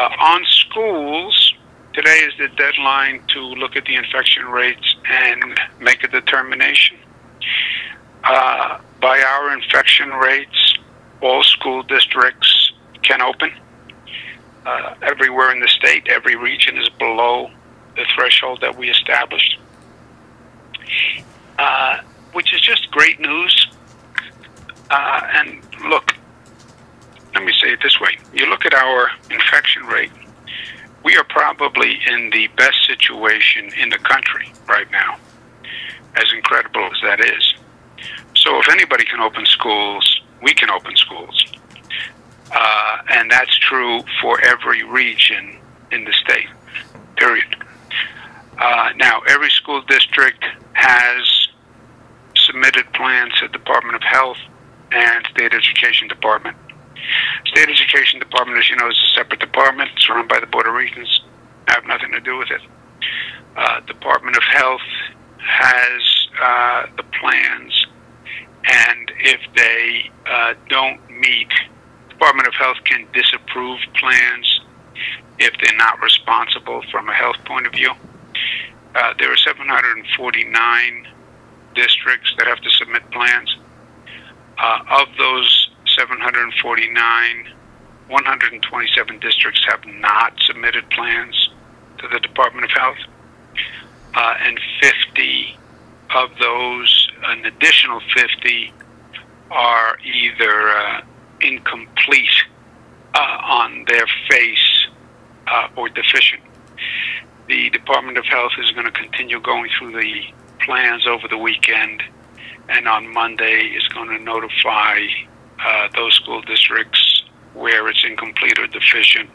On schools, today is the deadline to look at the infection rates and make a determination. By our infection rates, all school districts can open. Everywhere in the state, every region is below the threshold that we established, which is just great news. And look, let me say it this way. You look at our infection rate, we are probably in the best situation in the country right now, as incredible as that is. So if anybody can open schools, we can open schools. And that's true for every region in the state, period. Now, every school district has submitted plans to the Department of Health and State Education Department. State Education Department, as you know, is a separate department. It's run by the Board of Regents. I have nothing to do with it. Department of Health has the plans, and if they don't meet, Department of Health can disapprove plans if they're not responsible from a health point of view. There are 749 districts that have to submit plans. Of those 749, 127 districts have not submitted plans to the Department of Health, and 50 of those, an additional 50, are either incomplete on their face or deficient. The Department of Health is going to continue going through the plans over the weekend, and on Monday is going to notify those school districts where it's incomplete or deficient.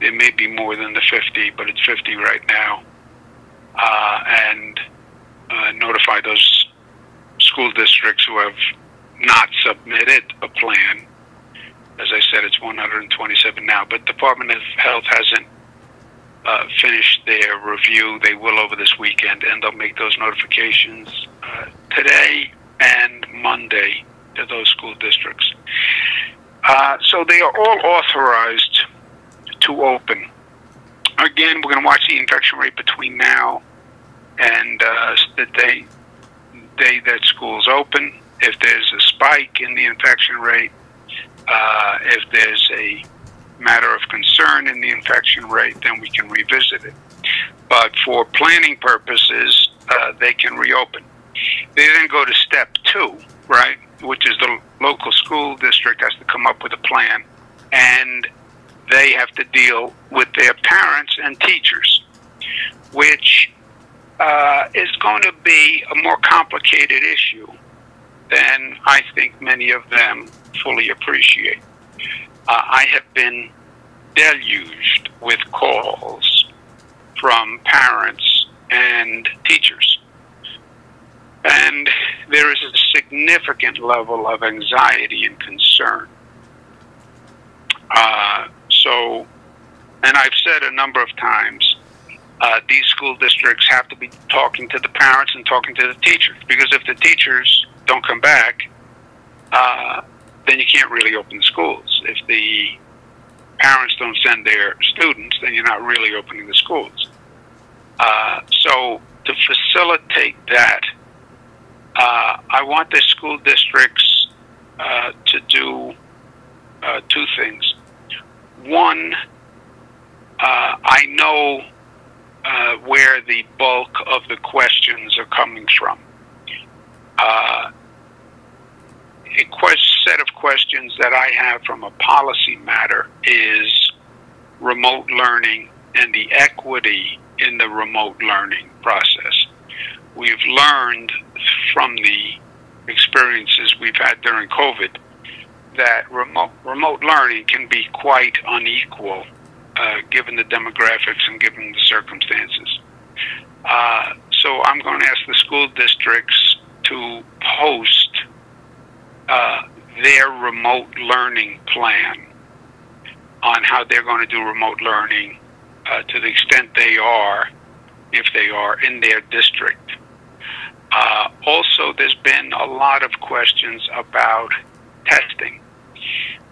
There may be more than the 50, but it's 50 right now, and notify those school districts who have not submitted a plan. As I said, it's 127 now, but Department of Health hasn't finished their review. They will over this weekend, and they'll make those notifications today and Monday to those school districts. So they are all authorized to open. Again, we're going to watch the infection rate between now and the day that schools open. If there's a spike in the infection rate, if there's a matter of concern in the infection rate, then we can revisit it. But for planning purposes, they can reopen. They then go to step two, right, which is the local school district has to come up with a plan, and they have to deal with their parents and teachers, which is going to be a more complicated issue than I think many of them fully appreciate. I have been deluged with calls from parents and teachers, and there is a significant level of anxiety and concern. And I've said a number of times, these school districts have to be talking to the parents and talking to the teachers, because if the teachers don't come back, then you can't really open the schools. If the parents don't send their students, then you're not really opening the schools. So to facilitate that, I want the school districts to do two things. One, I know where the bulk of the questions are coming from. A set of questions that I have from a policy matter is remote learning and the equity in the remote learning process. We've learned from the experiences we've had during COVID that remote learning can be quite unequal given the demographics and given the circumstances. So I'm going to ask the school districts to post their remote learning plan on how they're going to do remote learning to the extent they are, if they are, in their district. Also, there's been a lot of questions about testing.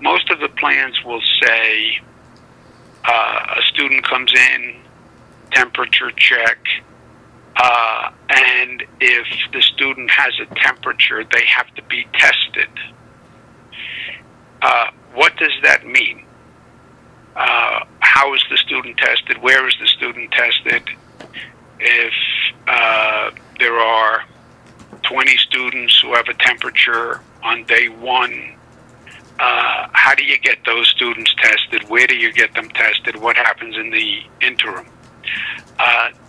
Most of the plans will say student comes in, temperature check, and if the student has a temperature, they have to be tested. What does that mean? How is the student tested? Where is the student tested? If there are 20 students who have a temperature on day one, how do you get those students tested? Where do you get them tested? What happens in the interim?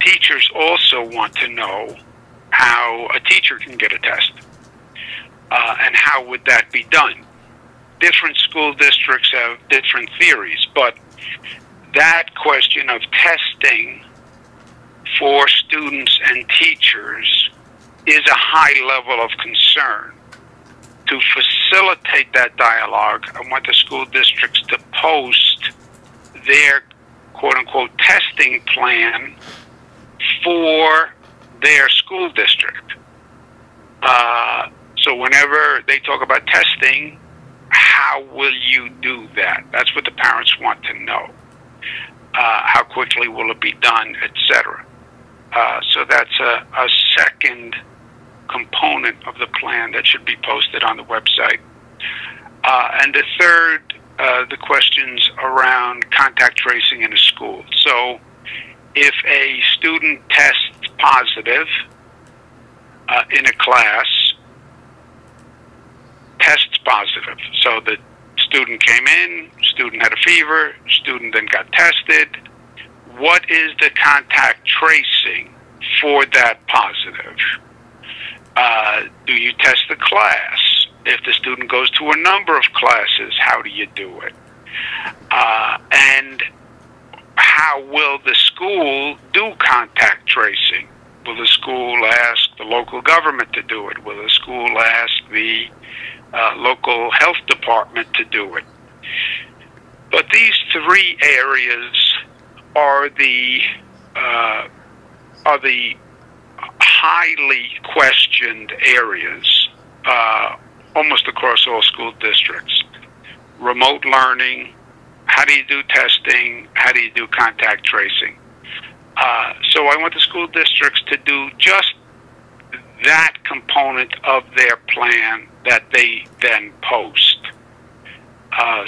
Teachers also want to know how a teacher can get a test, and how would that be done? Different school districts have different theories, but that question of testing for students and teachers is a high level of concern. To facilitate that dialogue, I want the school districts to post their quote-unquote testing plan for their school district. So whenever they talk about testing, how will you do that? That's what the parents want to know. How quickly will it be done, etc. So that's a second component of the plan that should be posted on the website. And the third, the questions around contact tracing in a school. So if a student tests positive in a class, tests positive. So the student came in, student had a fever, student then got tested. What is the contact tracing for that positive? Do you test the class? If the student goes to a number of classes, how do you do it? And how will the school do contact tracing? Will the school ask the local government to do it? Will the school ask the local health department to do it? But these three areas are the highly questioned areas almost across all school districts. Remote learning, how do you do testing, how do you do contact tracing? So I want the school districts to do just that component of their plan that they then post.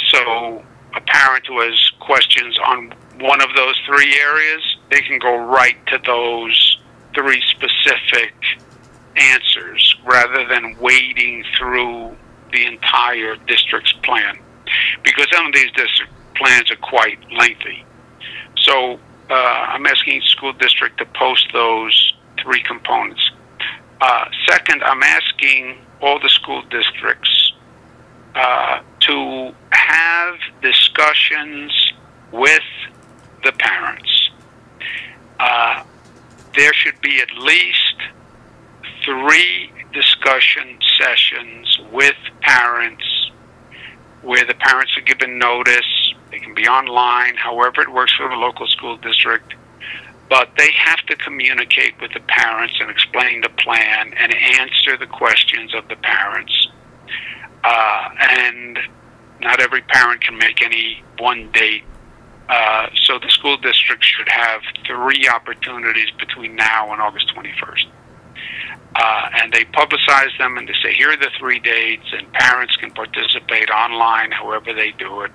So a parent who has questions on one of those three areas, they can go right to those three specific answers rather than wading through the entire district's plan, because some of these district plans are quite lengthy. So I'm asking each school district to post those three components. Second, I'm asking all the school districts to have discussions with the parents. There should be at least 3 discussion sessions with parents where the parents are given notice. They can be online, however it works for the local school district, but they have to communicate with the parents and explain the plan and answer the questions of the parents. And not every parent can make any one date. So the school district should have 3 opportunities between now and August 21st. And they publicize them and they say, here are the 3 dates, and parents can participate online, however they do it.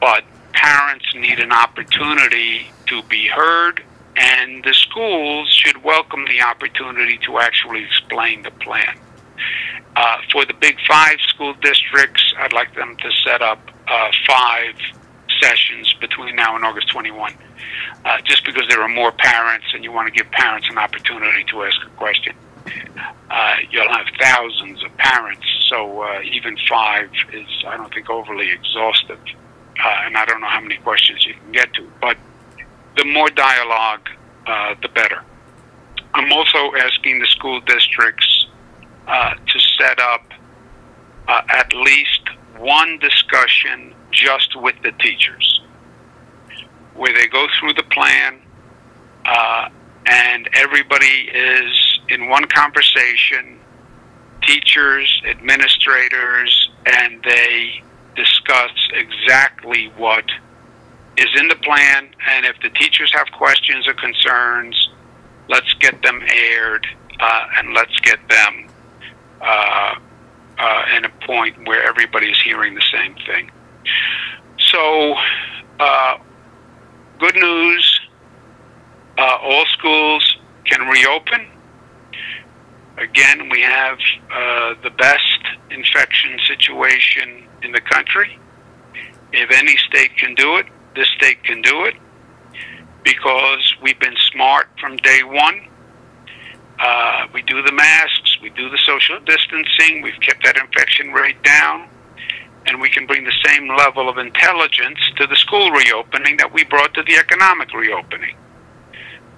But parents need an opportunity to be heard, and the schools should welcome the opportunity to actually explain the plan. For the Big 5 school districts, I'd like them to set up 5 sessions between now and August 21, just because there are more parents and you want to give parents an opportunity to ask a question. You'll have thousands of parents, so even 5 is, I don't think, overly exhaustive, and I don't know how many questions you can get to, but the more dialogue, the better. I'm also asking the school districts to set up at least 1 discussion just with the teachers, where they go through the plan and everybody is in one conversation, teachers, administrators, and they discuss exactly what is in the plan, and if the teachers have questions or concerns, let's get them aired and let's get them in a point where everybody's hearing the same thing. So, good news, all schools can reopen. Again, we have the best infection situation in the country. If any state can do it, this state can do it, because we've been smart from day one. We do the masks, we do the social distancing, we've kept that infection rate down, and we can bring the same level of intelligence to the school reopening that we brought to the economic reopening.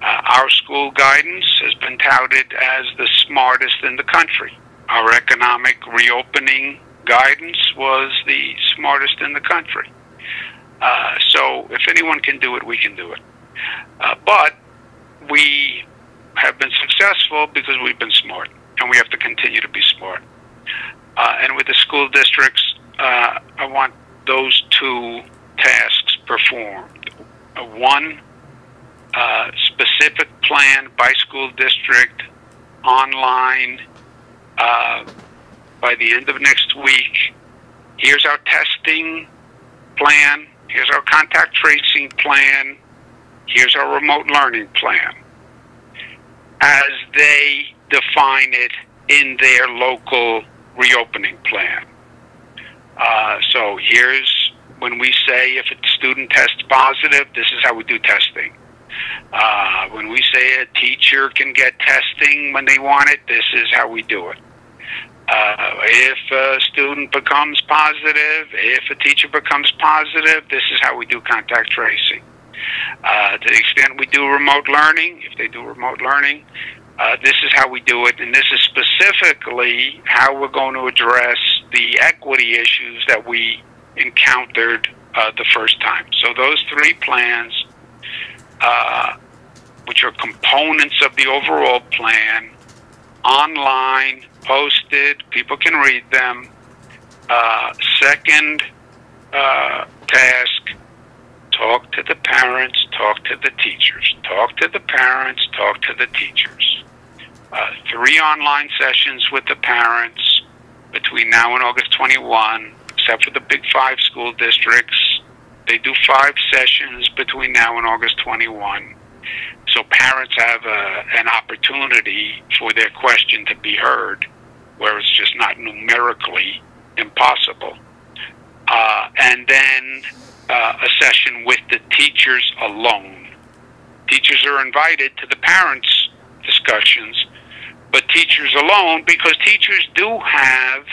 Our school guidance has been touted as the smartest in the country. Our economic reopening guidance was the smartest in the country. So if anyone can do it, we can do it. But we have been successful because we've been smart, and we have to continue to be smart. And with the school districts, I want those two tasks performed. One, specific plan by school district, online, by the end of next week. Here's our testing plan. Here's our contact tracing plan. Here's our remote learning plan, as they define it in their local reopening plan. So here's when we say if a student tests positive, this is how we do testing. When we say a teacher can get testing when they want it, this is how we do it. If a student becomes positive, if a teacher becomes positive, this is how we do contact tracing. To the extent we do remote learning, if they do remote learning, this is how we do it, and this is specifically how we're going to address the equity issues that we encountered the first time. So those three plans, which are components of the overall plan, online, posted, people can read them. Second task, talk to the parents, talk to the teachers. Talk to the parents, talk to the teachers. 3 online sessions with the parents between now and August 21, except for the Big 5 school districts. They do 5 sessions between now and August 21. So parents have an opportunity for their question to be heard, where it's just not numerically impossible. And then a session with the teachers alone. Teachers are invited to the parents' discussions, but teachers alone, because teachers do have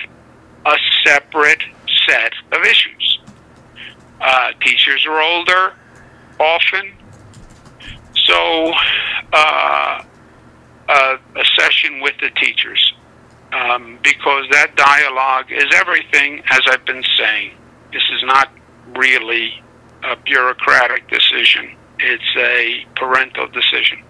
a separate set of issues. Teachers are older often, so a session with the teachers, because that dialogue is everything, as I've been saying. This is not really a bureaucratic decision. It's a parental decision.